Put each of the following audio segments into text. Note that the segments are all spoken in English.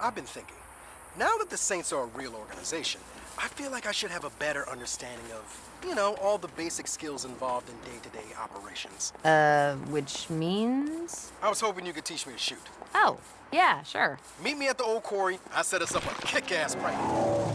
I've been thinking, now that the Saints are a real organization, I feel like I should have a better understanding of, you know, all the basic skills involved in day-to-day operations. Which means? I was hoping you could teach me to shoot. Oh, yeah, sure. Meet me at the old quarry. I set us up a kick-ass prank.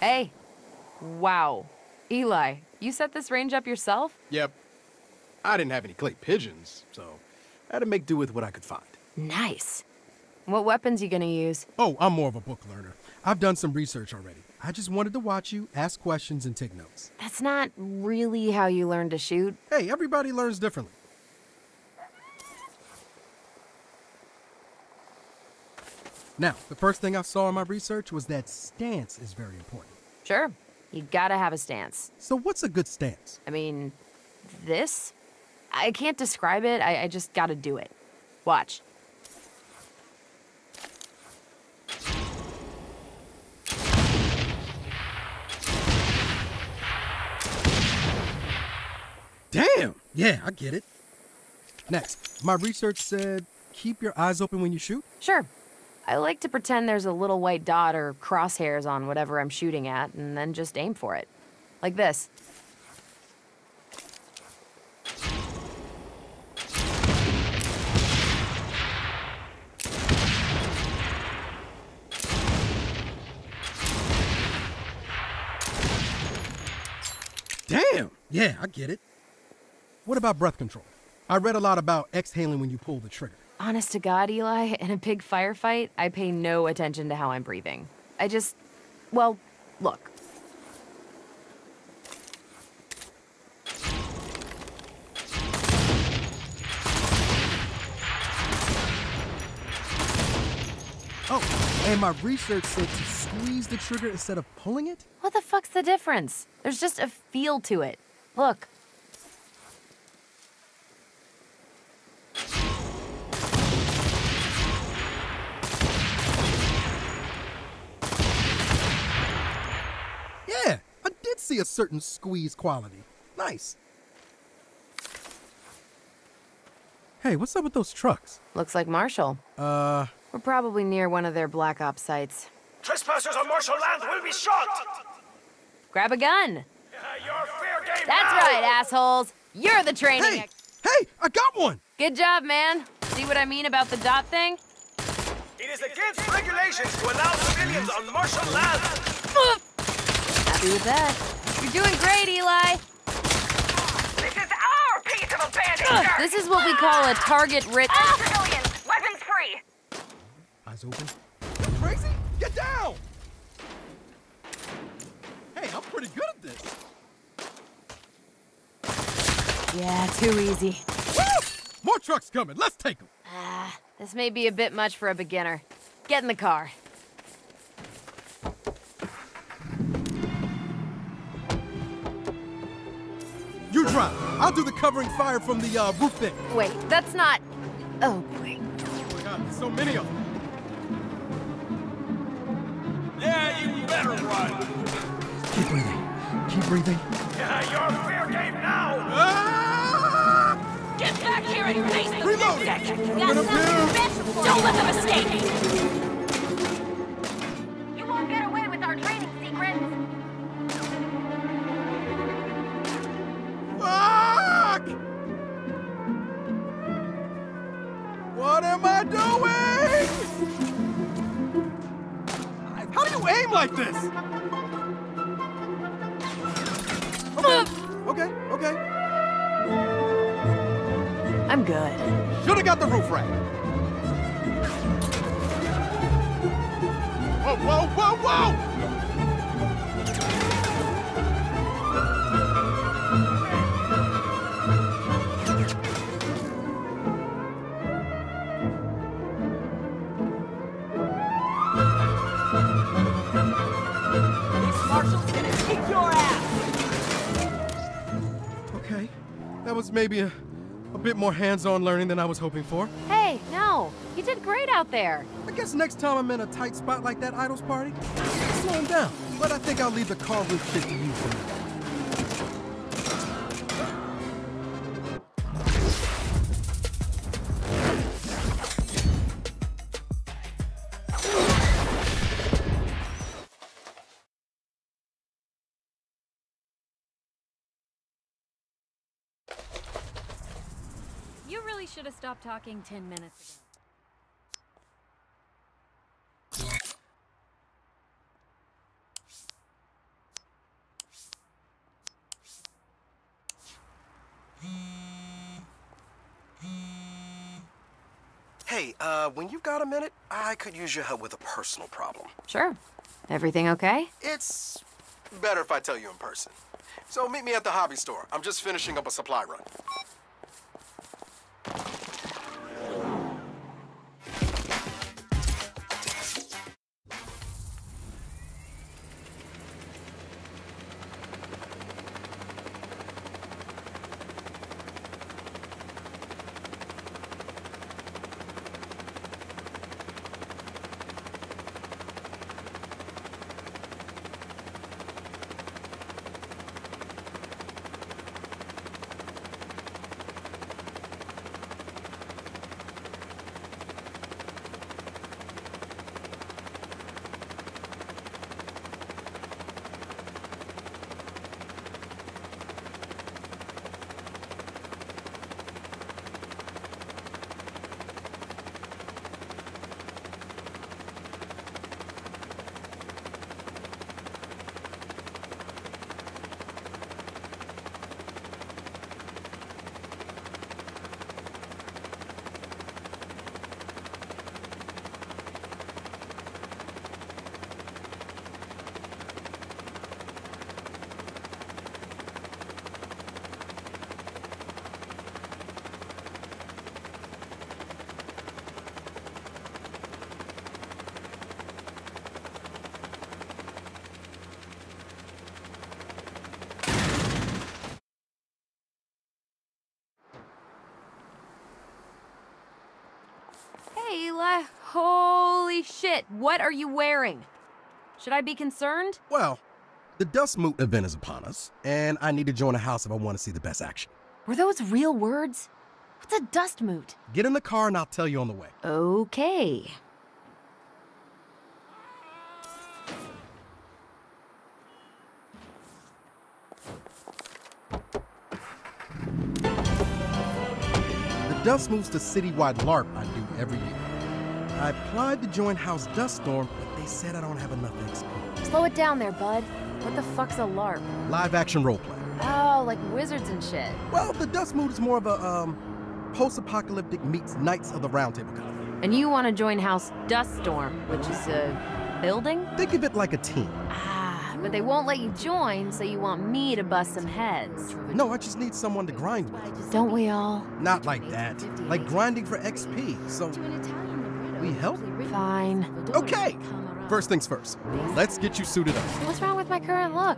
Hey, wow. Eli, you set this range up yourself? Yep. I didn't have any clay pigeons, so I had to make do with what I could find. Nice. What weapons you gonna use? Oh, I'm more of a book learner. I've done some research already. I just wanted to watch you, ask questions, and take notes. That's not really how you learn to shoot. Hey, everybody learns differently. Now, the first thing I saw in my research was that stance is very important. Sure. You gotta have a stance. So what's a good stance? I mean, this? I can't describe it. I just gotta do it. Watch. Damn! Yeah, I get it. Next, my research said keep your eyes open when you shoot? Sure. I like to pretend there's a little white dot or crosshairs on whatever I'm shooting at, and then just aim for it. Like this. Damn! Yeah, I get it. What about breath control? I read a lot about exhaling when you pull the trigger. Honest to God, Eli, in a big firefight, I pay no attention to how I'm breathing. I just, well, look. Oh, and my research said to squeeze the trigger instead of pulling it? What the fuck's the difference? There's just a feel to it. Look. see a certain squeeze quality. Nice. Hey, what's up with those trucks? Looks like Marshall. We're probably near one of their black ops sites. Trespassers on Marshall land will be shot! Grab a gun! You're fair game now. That's right, assholes! You're the training Hey! I got one! Good job, man. See what I mean about the dot thing? It is against regulations to allow civilians on Marshall land! Happy with that. You're doing great, Eli! This is what we call a target-rich... civilians, weapons free! Eyes open. You crazy? Get down! Hey, I'm pretty good at this. Yeah, too easy. Woo! More trucks coming, let's take them! This may be a bit much for a beginner. Get in the car. You drive. I'll do the covering fire from the roof thing. Wait, that's not... Oh, boy. Oh, my God, there's so many of them. Yeah, you better run. Keep breathing. Keep breathing. Yeah, you're fair game now. Ah! Get back here and face the music. Don't let them escape. You won't get away with our training secrets. What am I doing? How do you aim like this? Okay. I'm good. Should've got the roof right. Whoa! That was maybe a bit more hands-on learning than I was hoping for. Hey, no. You did great out there. I guess next time I'm in a tight spot like that Idol's party, I'll slow him down. But I think I'll leave the car roof shit to you for now. Should have stopped talking 10 minutes ago. Hey, when you've got a minute, I could use your help with a personal problem. Sure. Everything okay? It's better if I tell you in person. So meet me at the hobby store. I'm just finishing up a supply run. Holy shit, what are you wearing? Should I be concerned? Well, The Dust Moot event is upon us, and I need to join a house if I want to see the best action. Were those real words? What's a Dust Moot? Get in the car and I'll tell you on the way. Okay. The Dust Moot's the citywide LARP I do every year. I applied to join House Duststorm, but they said I don't have enough XP. Slow it down there, bud. What the fuck's a LARP? Live action roleplay. Oh, like wizards and shit. Well, the Dust Moot is more of a post-apocalyptic meets Knights of the Round Table kind of thing. And you want to join House Duststorm, which is a building? Think of it like a team. Ah, but they won't let you join, so you want me to bust some heads. No, I just need someone to grind with. Don't we all? Not like that. Like grinding for XP, so we help? Fine. Okay. First things first, let's get you suited up. What's wrong with my current look?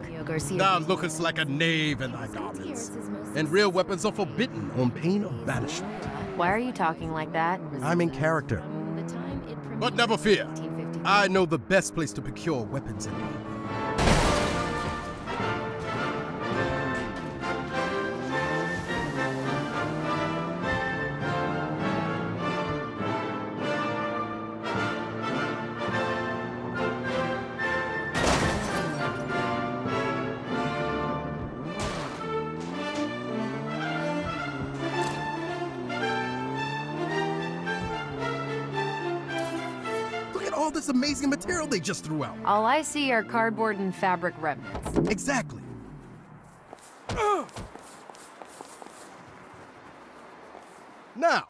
Thou lookest like a knave in thy garments, and real weapons are forbidden on pain of banishment. Why are you talking like that? I'm in character. But never fear, I know the best place to procure weapons in me. All this amazing material they just threw out. All I see are cardboard and fabric remnants. Exactly. Now,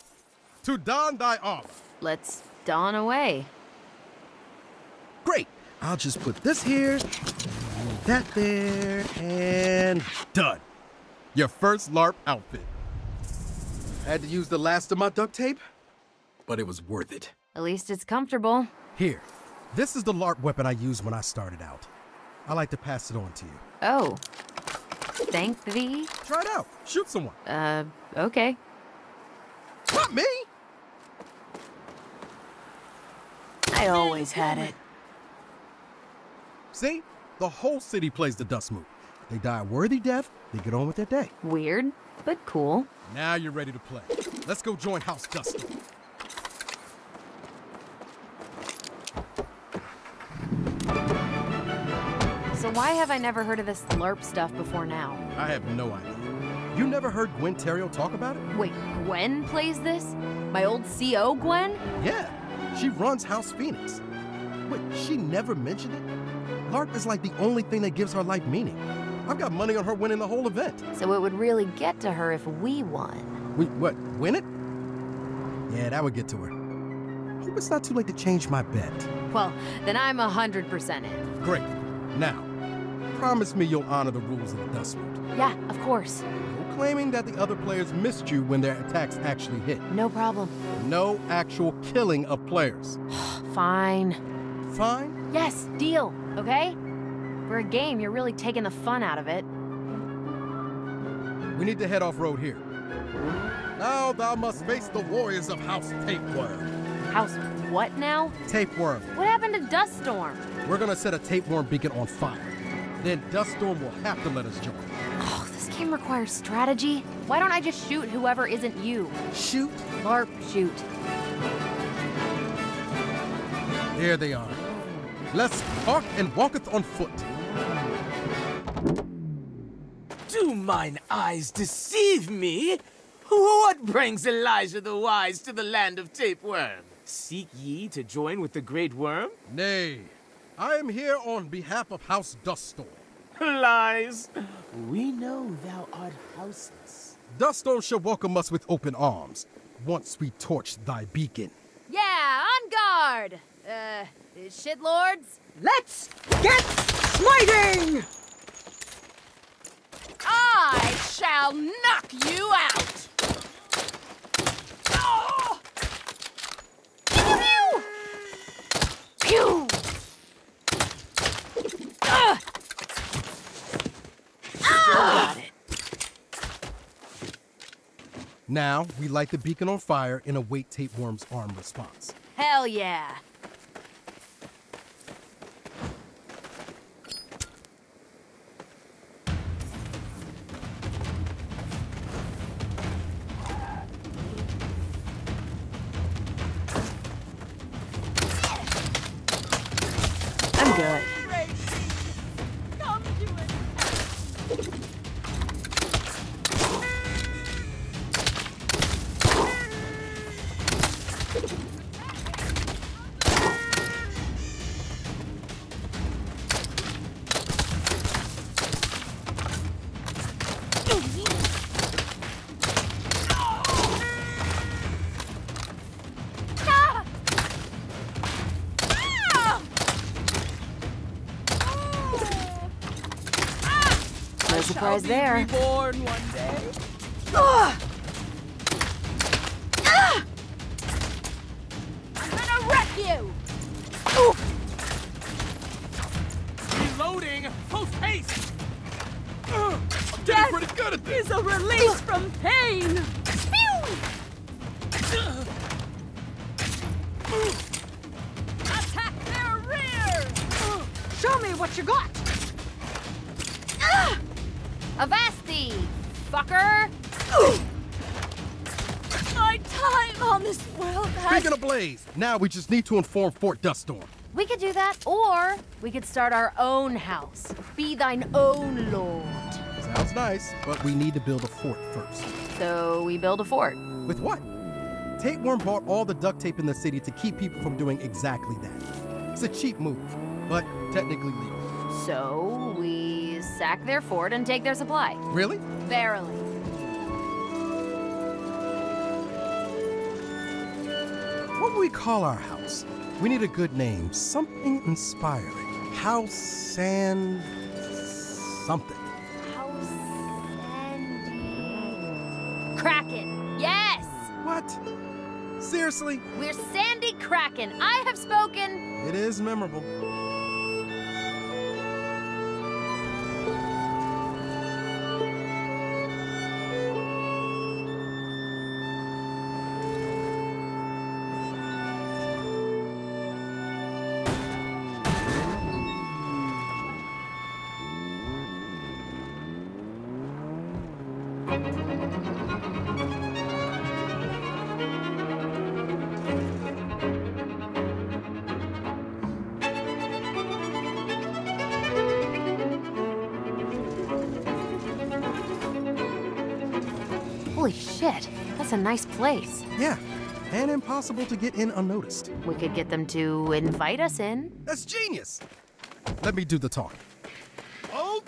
to don thy armor. Let's don away. Great. I'll just put this here, that there, and done. Your first LARP outfit. Had to use the last of my duct tape, but it was worth it. At least it's comfortable. Here, this is the LARP weapon I used when I started out. I like to pass it on to you. Oh, thank thee. Try it out. Shoot someone. Okay. Not me! I always had it. See? The whole city plays the Dust Moot. They die a worthy death, they get on with their day. Weird, but cool. Now you're ready to play. Let's go join House Duststorm. So why have I never heard of this LARP stuff before now? I have no idea. You never heard Gwen Terrio talk about it? Wait, Gwen plays this? My old CO Gwen? Yeah, she runs House Phoenix. Wait, she never mentioned it? LARP is like the only thing that gives her life meaning. I've got money on her winning the whole event. So it would really get to her if we won. We what, win it? Yeah, that would get to her. Hope it's not too late to change my bet. Well, then I'm 100% in. Great. Now, promise me you'll honor the rules of the Dust Moot. Yeah, of course. No claiming that the other players missed you when their attacks actually hit. No problem. No actual killing of players. Fine. Fine? Yes, deal, okay? For a game, you're really taking the fun out of it. We need to head off-road here. Now thou must face the warriors of House Tapeworm. House what now? Tapeworm. What happened to Duststorm? We're gonna set a Tapeworm beacon on fire. Then Duststorm will have to let us join. Oh, this game requires strategy. Why don't I just shoot whoever isn't you? Shoot? LARP shoot. Here they are. Let's hark and walketh on foot. Do mine eyes deceive me? What brings Elijah the Wise to the land of Tapeworm? Seek ye to join with the Great Worm? Nay, I am here on behalf of House Duststorm. Lies! We know thou art houseless. Duststorm shall welcome us with open arms, once we torch thy beacon. Yeah, on guard! Shitlords? Let's get smiting! I shall knock you out! Oh! Pew! Got it. Now, we light the beacon on fire and await Tapeworm's armed response. Hell yeah! Surprise there. Born one day. I'm gonna wreck you. Ooh. Reloading. Post haste. I'm getting pretty good at this. Is a release from pain. Attack their rear. Show me what you got. Avasti, fucker! My time on this world has... Speaking of Blaze, now we just need to inform Fort Duststorm. We could do that, or we could start our own house. Be thine own lord. Sounds nice, but we need to build a fort first. So we build a fort. With what? Tapeworm bought all the duct tape in the city to keep people from doing exactly that. It's a cheap move, but technically legal. So we... sack their fort and take their supply. Really? Verily. What would we call our house? We need a good name. Something inspiring. House Sand... something. House Sandy... Kraken! Yes! What? Seriously? We're Sandy Kraken. I have spoken! It is memorable. That's a nice place. Yeah, and impossible to get in unnoticed. We could get them to invite us in. That's genius. Let me do the talk. Oh,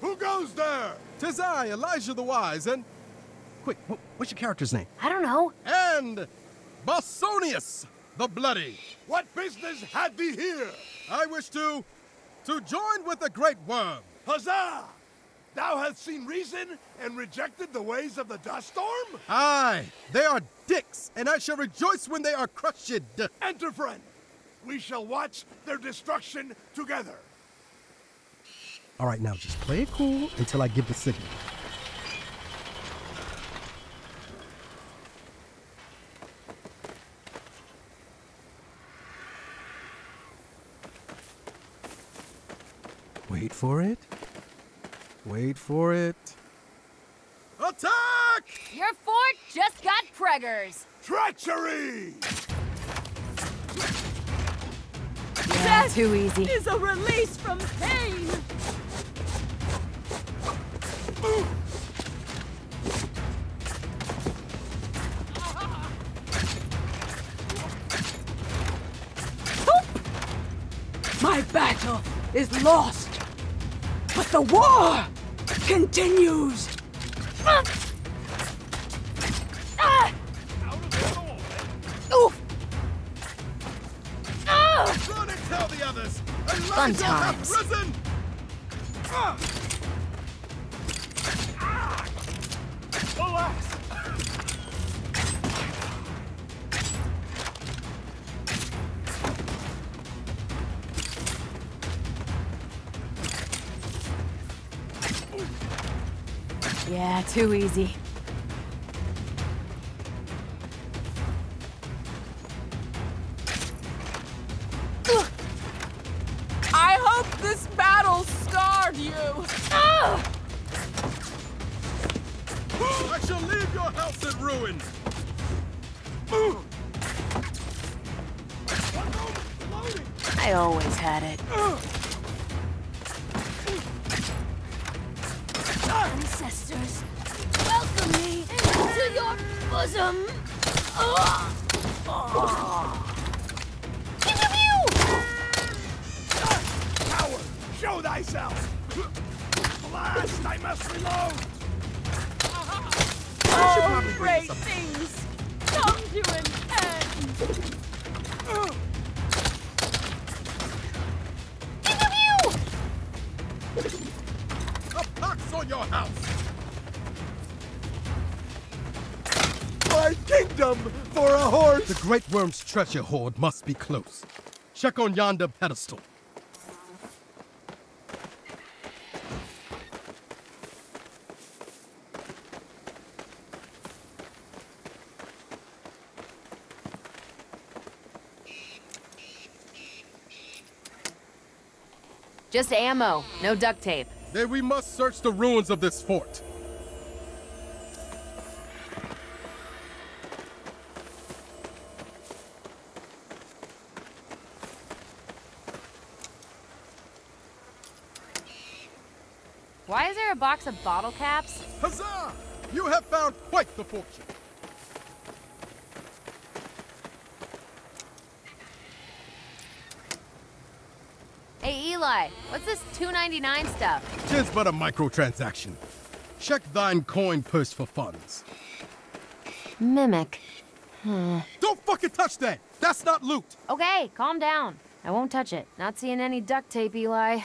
who goes there? 'Tis I, Elijah the Wise, and... Quick, what's your character's name? I don't know. And Bassonius the Bloody. What business had thee here? I wish to join with the great worm. Huzzah! Thou hast seen reason and rejected the ways of the Duststorm? Aye, they are dicks, and I shall rejoice when they are crushed. Enter, friend. We shall watch their destruction together. All right, now just play it cool until I give the signal. Wait for it. Wait for it. Attack! Your fort just got preggers. Treachery! Yeah, death too easy. Is a release from pain. My battle is lost. But the war continues! Ah! Out of the door, man. Oof! Ah! Run and tell the others! Elijah has risen! Ah! Ah! Alas! Yeah, too easy. I hope this battle scarred you. I shall leave your house in ruins. I always had it. ancestors, welcome me to your bosom. Oh. Oh. Pew, pew, pew. Coward, show thyself. Blast, I must reload. Oh, great things come to an end. Pew, pew, pew. A pox on your house. My kingdom for a horse! The Great Worm's treasure hoard must be close. Check on yonder pedestal. Just ammo, no duct tape. Then we must search the ruins of this fort. Why is there a box of bottle caps? Huzzah! You have found quite the fortune. Hey, Eli, what's this $2.99 stuff? Tis but a microtransaction. Check thine coin purse for funds. Mimic. Don't fucking touch that! That's not loot! Okay, calm down. I won't touch it. Not seeing any duct tape, Eli.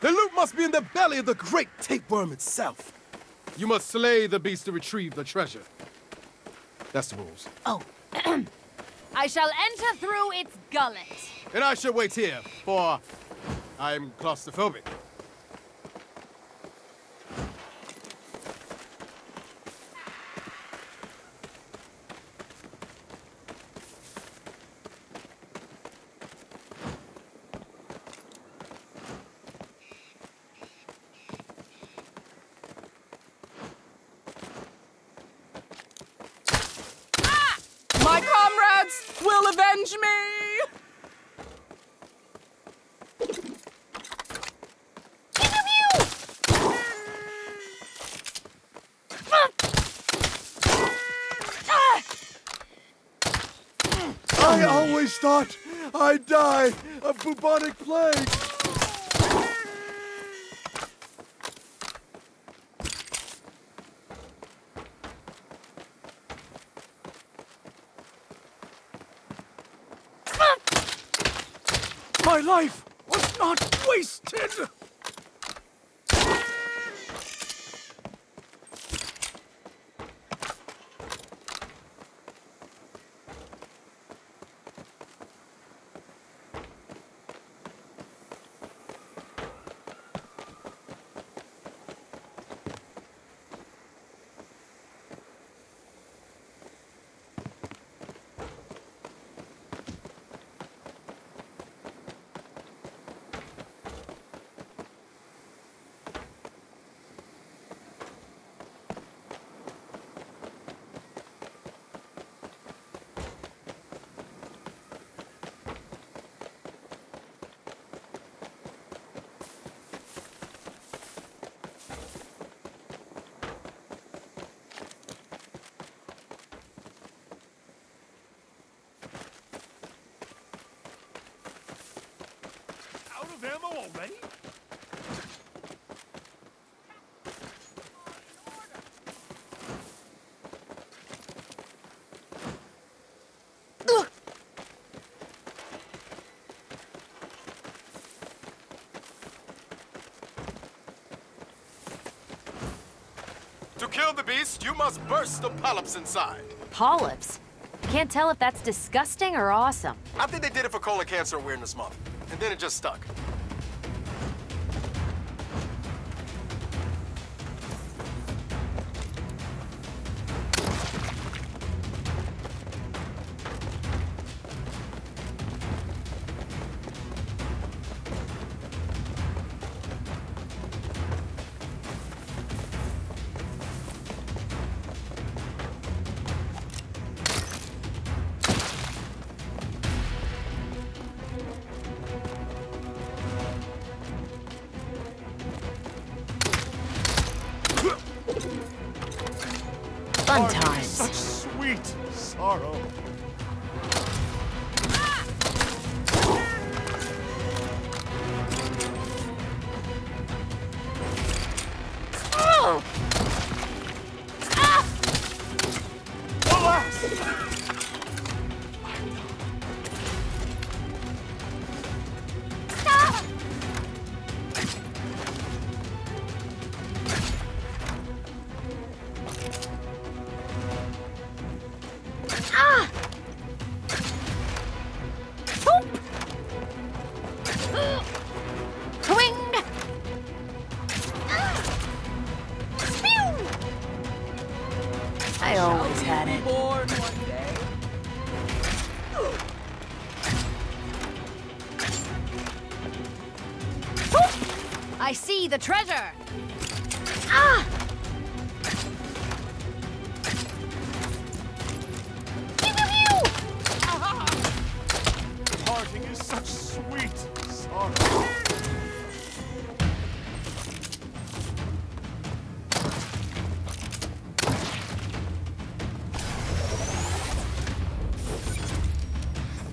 The loot must be in the belly of the great tapeworm itself. You must slay the beast to retrieve the treasure. That's the rules. Oh. I shall enter through its gullet. And I shall wait here, for I am claustrophobic. Thought I'd die of bubonic plague. My life was not wasted. Ammo already? To kill the beast, you must burst the polyps inside. Polyps? Can't tell if that's disgusting or awesome. I think they did it for colon cancer awareness month, and then it just stuck. Fun times. Such sweet sorrow. I see the treasure. Ah! Pew, pew, pew. Aha. Parting is such sweet sorrow.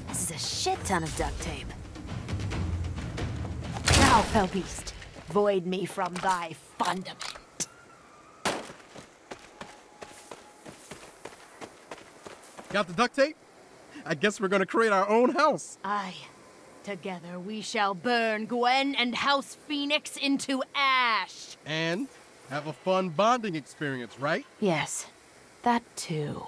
This is a shit ton of duct tape. Now, fell beast. Void me from thy fundament. Got the duct tape? I guess we're gonna create our own house. Aye. Together we shall burn Gwen and House Phoenix into ash. And have a fun bonding experience, right? Yes. That too.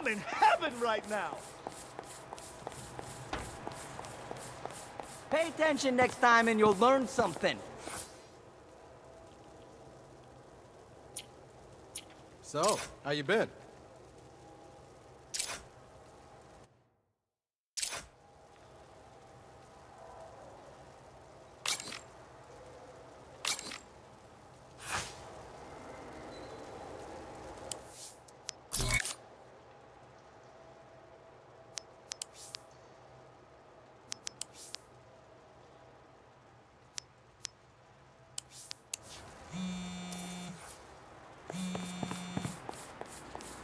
I'm in heaven right now! Pay attention next time and you'll learn something. So, how you been?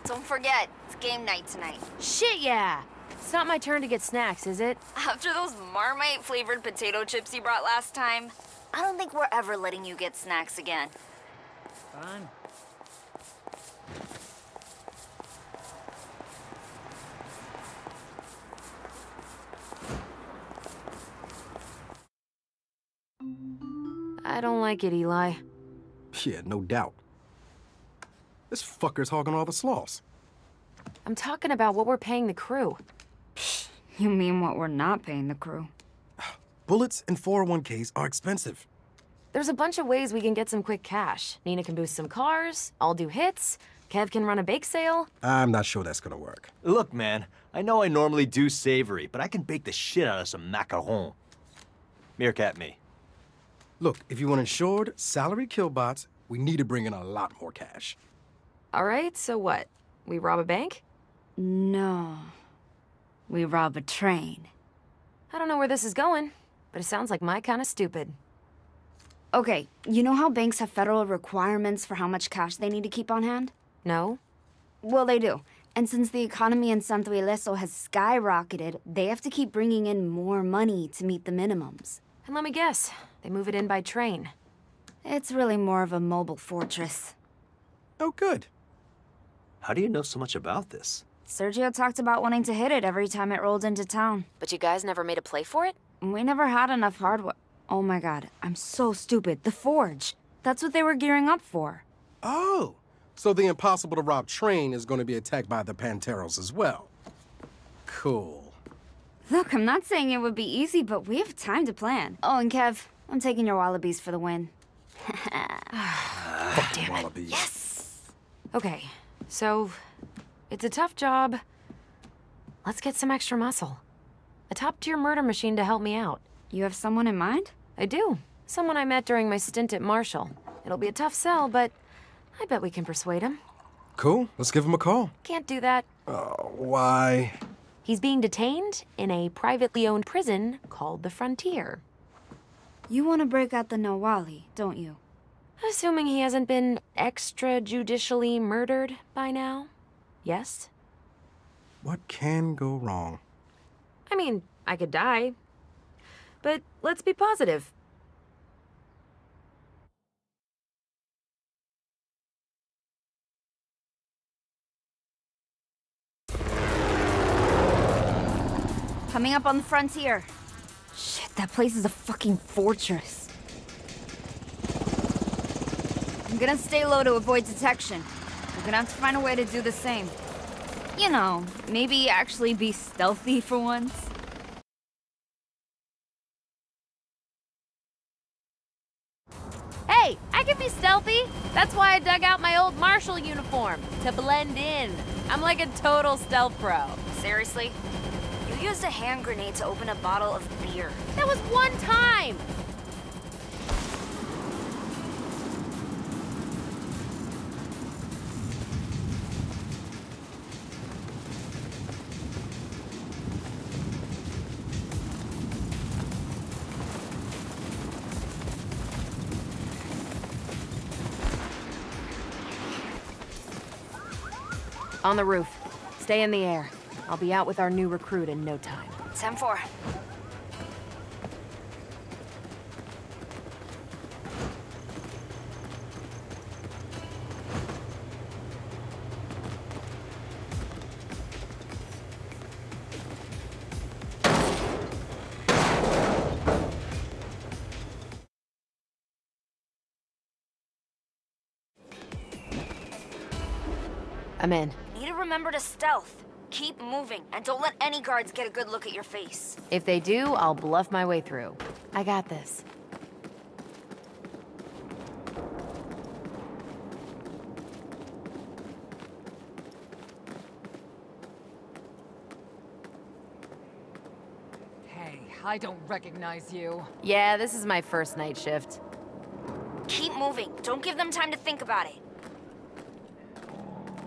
Don't forget, it's game night tonight. Shit, yeah! It's not my turn to get snacks, is it? After those Marmite-flavored potato chips you brought last time, I don't think we're ever letting you get snacks again. Fine. I don't like it, Eli. Yeah, no doubt. This fucker's hogging all the sloths. I'm talking about what we're paying the crew. You mean what we're not paying the crew? Bullets and 401ks are expensive. There's a bunch of ways we can get some quick cash. Nina can boost some cars, I'll do hits, Kev can run a bake sale. I'm not sure that's gonna work. Look, man, I know I normally do savory, but I can bake the shit out of some macaron. Meerkat me. Look, if you want insured, salary kill bots, we need to bring in a lot more cash. All right, so what? We rob a bank? No. We rob a train. I don't know where this is going, but it sounds like my kind of stupid. Okay, you know how banks have federal requirements for how much cash they need to keep on hand? No. Well, they do. And since the economy in Santo Ileso has skyrocketed, they have to keep bringing in more money to meet the minimums. And let me guess, they move it in by train. It's really more of a mobile fortress. Oh, good. How do you know so much about this? Sergio talked about wanting to hit it every time it rolled into town. But you guys never made a play for it? We never had enough hardware. Oh my god, I'm so stupid. The Forge. That's what they were gearing up for. Oh, so the impossible to rob train is going to be attacked by the Panteros as well. Cool. Look, I'm not saying it would be easy, but we have time to plan. Oh, and Kev, I'm taking your wallabies for the win. Damn wallabies. Yes! Okay, so it's a tough job. Let's get some extra muscle. A top-tier murder machine to help me out. You have someone in mind? I do. Someone I met during my stint at Marshall. It'll be a tough sell, but I bet we can persuade him. Cool. Let's give him a call. Can't do that. Oh, why? He's being detained in a privately owned prison called The Frontier. You want to break out the Nawali, don't you? Assuming he hasn't been extrajudicially murdered by now, yes? What can go wrong? I mean, I could die. But let's be positive. Coming up on the frontier. Shit, that place is a fucking fortress. I'm gonna stay low to avoid detection. We're gonna have to find a way to do the same. You know, maybe actually be stealthy for once. Hey, I can be stealthy! That's why I dug out my old Marshall uniform, to blend in. I'm like a total stealth pro. Seriously? You used a hand grenade to open a bottle of beer. That was one time! On the roof. Stay in the air. I'll be out with our new recruit in no time. 10-4. I'm in. Remember to stealth. Keep moving, and don't let any guards get a good look at your face. If they do, I'll bluff my way through. I got this. Hey, I don't recognize you. Yeah, this is my first night shift. Keep moving. Don't give them time to think about it.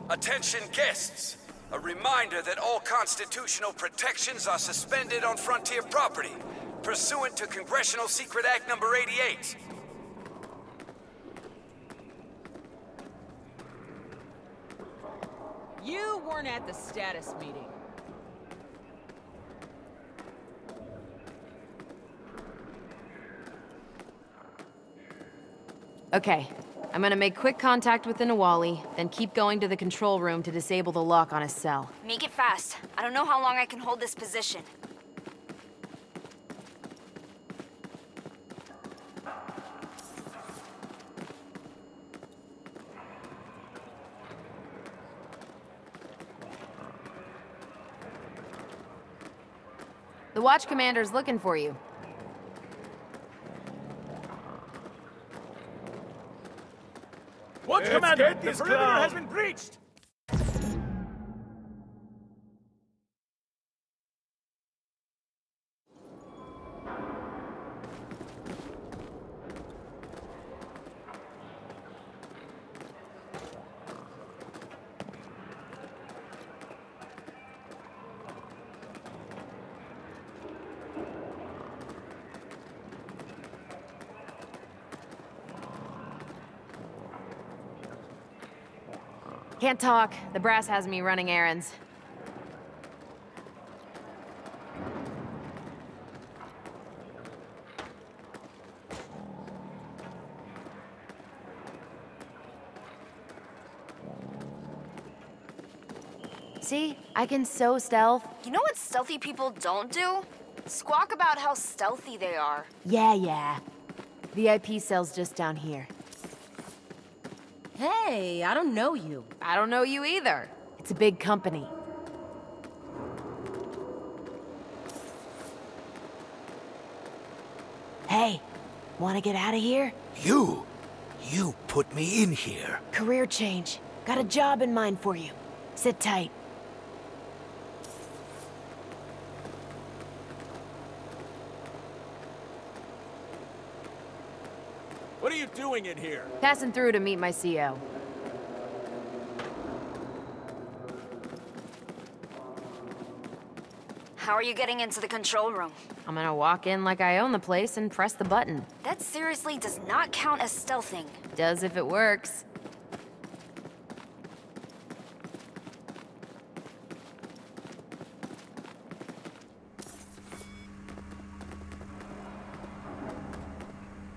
Attention guests! A reminder that all constitutional protections are suspended on Frontier property, pursuant to Congressional Secret Act Number 88. You weren't at the status meeting. Okay. I'm gonna make quick contact with the Nawali, then keep going to the control room to disable the lock on his cell. Make it fast. I don't know how long I can hold this position. The watch commander's looking for you. Watch, Commander! The perimeter has been breached! Can't talk. The brass has me running errands. See? I can so stealth. You know what stealthy people don't do? Squawk about how stealthy they are. Yeah. VIP cell's just down here. Hey, I don't know you. I don't know you either. It's a big company. Hey, wanna get out of here? You put me in here. Career change. Got a job in mind for you. Sit tight. What are you doing in here? Passing through to meet my CO. How are you getting into the control room? I'm gonna walk in like I own the place and press the button. That seriously does not count as stealthing. Does if it works.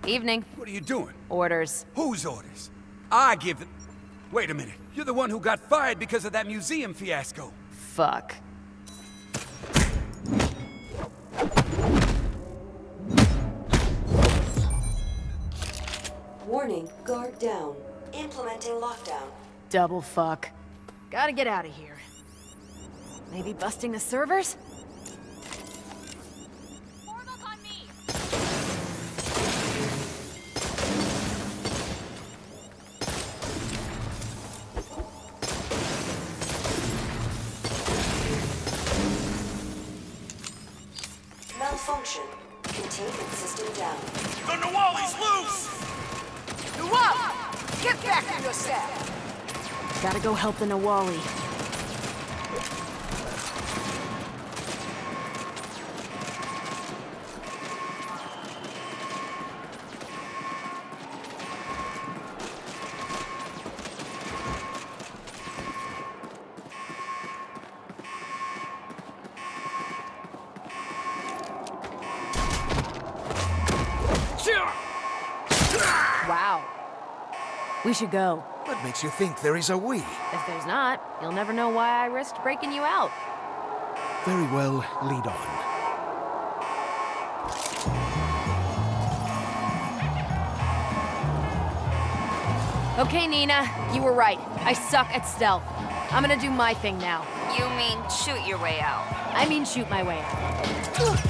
Evening. What are you doing? Orders. Whose orders? I give them... Wait a minute. You're the one who got fired because of that museum fiasco. Fuck. Warning. Guard down. Implementing lockdown. Double fuck. Gotta get out of here. Maybe busting the servers? Go help the Nawali. Wow. We should go. What makes you think there is a we? If there's not, you'll never know why I risked breaking you out. Very well, lead on. Okay, Nina, you were right. I suck at stealth. I'm gonna do my thing now. You mean shoot your way out? I mean shoot my way out.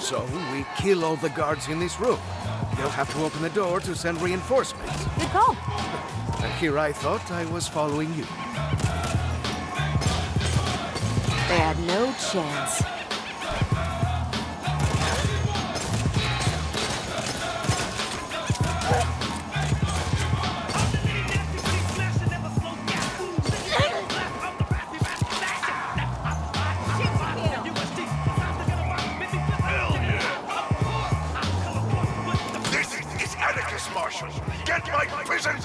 So we kill all the guards in this room. They'll have to open the door to send reinforcements. Good call. And here I thought I was following you. They had no chance. Prisoners.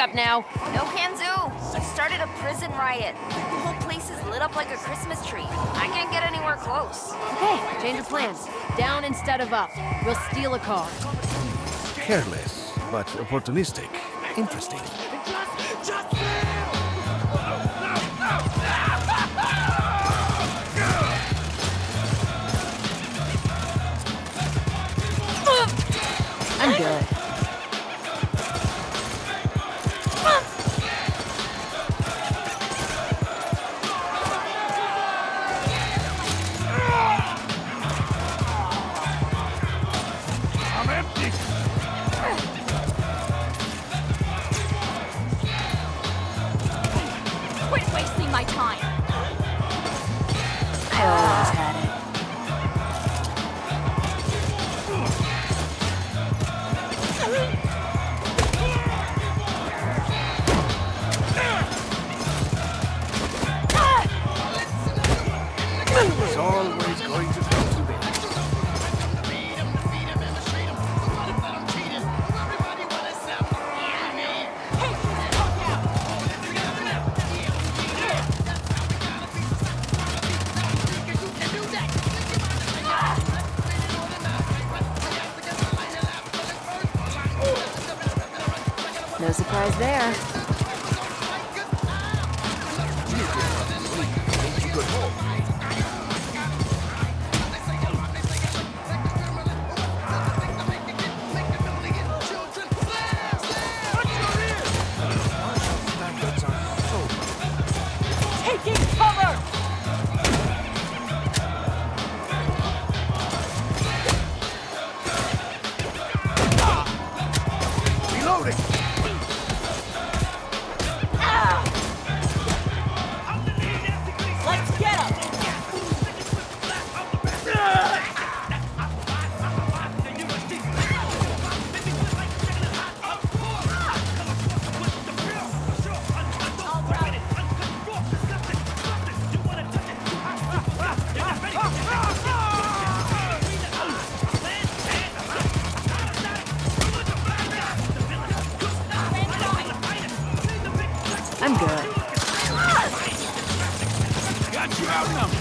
Up now. No can do. I started a prison riot. The whole place is lit up like a Christmas tree. I can't get anywhere close. Okay, change of plans. Down instead of up. We'll steal a car. Careless, but opportunistic. Interesting. I'm good. you outnumbered.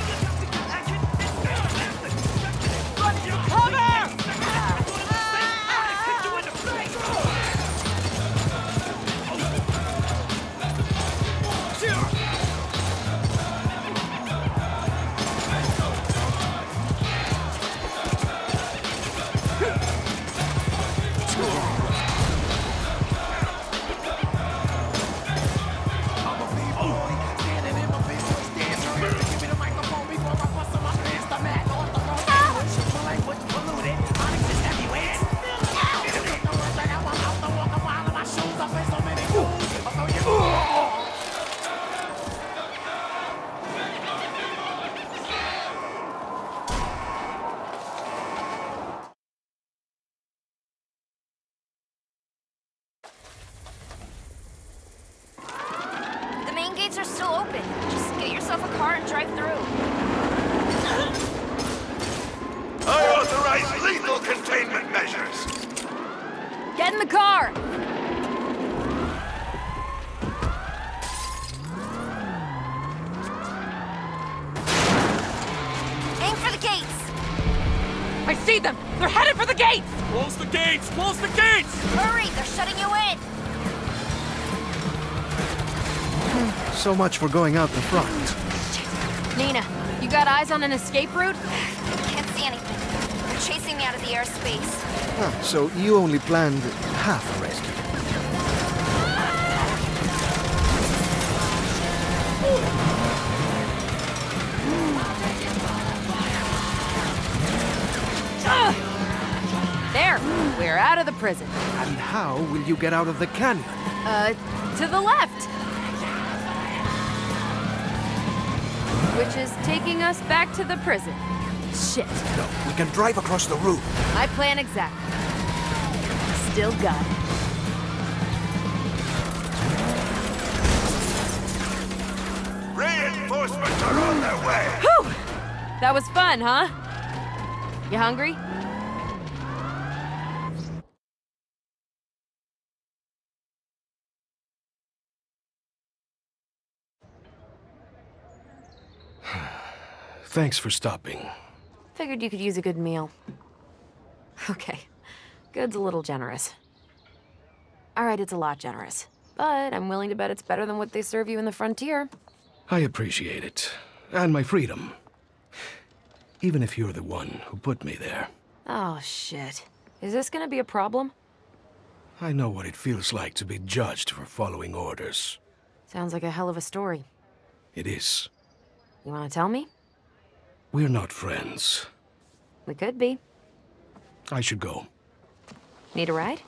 So much for going out the front. Nina, you got eyes on an escape route? Can't see anything. They're chasing me out of the airspace. Ah, so you only planned half a rescue. There, we're out of the prison. And how will you get out of the canyon? To the left. Which is taking us back to the prison. Shit. No, we can drive across the roof. My plan exactly. Still got it. Reinforcements are on their way! Whew! That was fun, huh? You hungry? Thanks for stopping. Figured you could use a good meal. Okay. Good's a little generous. All right, it's a lot generous. But I'm willing to bet it's better than what they serve you in the Frontier. I appreciate it. And my freedom. Even if you're the one who put me there. Oh, shit. Is this gonna be a problem? I know what it feels like to be judged for following orders. Sounds like a hell of a story. It is. You wanna tell me? We're not friends. We could be. I should go. Need a ride?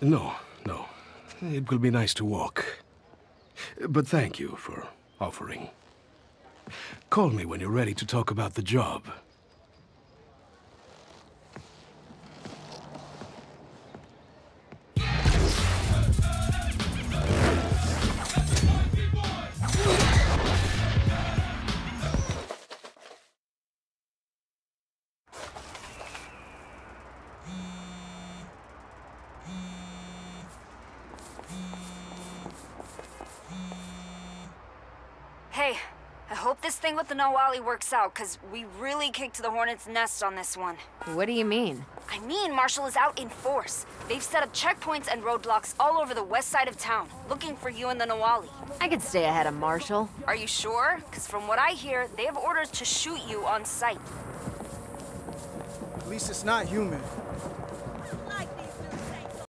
No, no. It will be nice to walk. But thank you for offering. Call me when you're ready to talk about the job. The Nawali works out, because we really kicked the hornet's nest on this one. What do you mean? I mean Marshall is out in force. They've set up checkpoints and roadblocks all over the west side of town, looking for you and the Nawali. I could stay ahead of Marshall. Are you sure? Because from what I hear, they have orders to shoot you on sight. At least it's not human.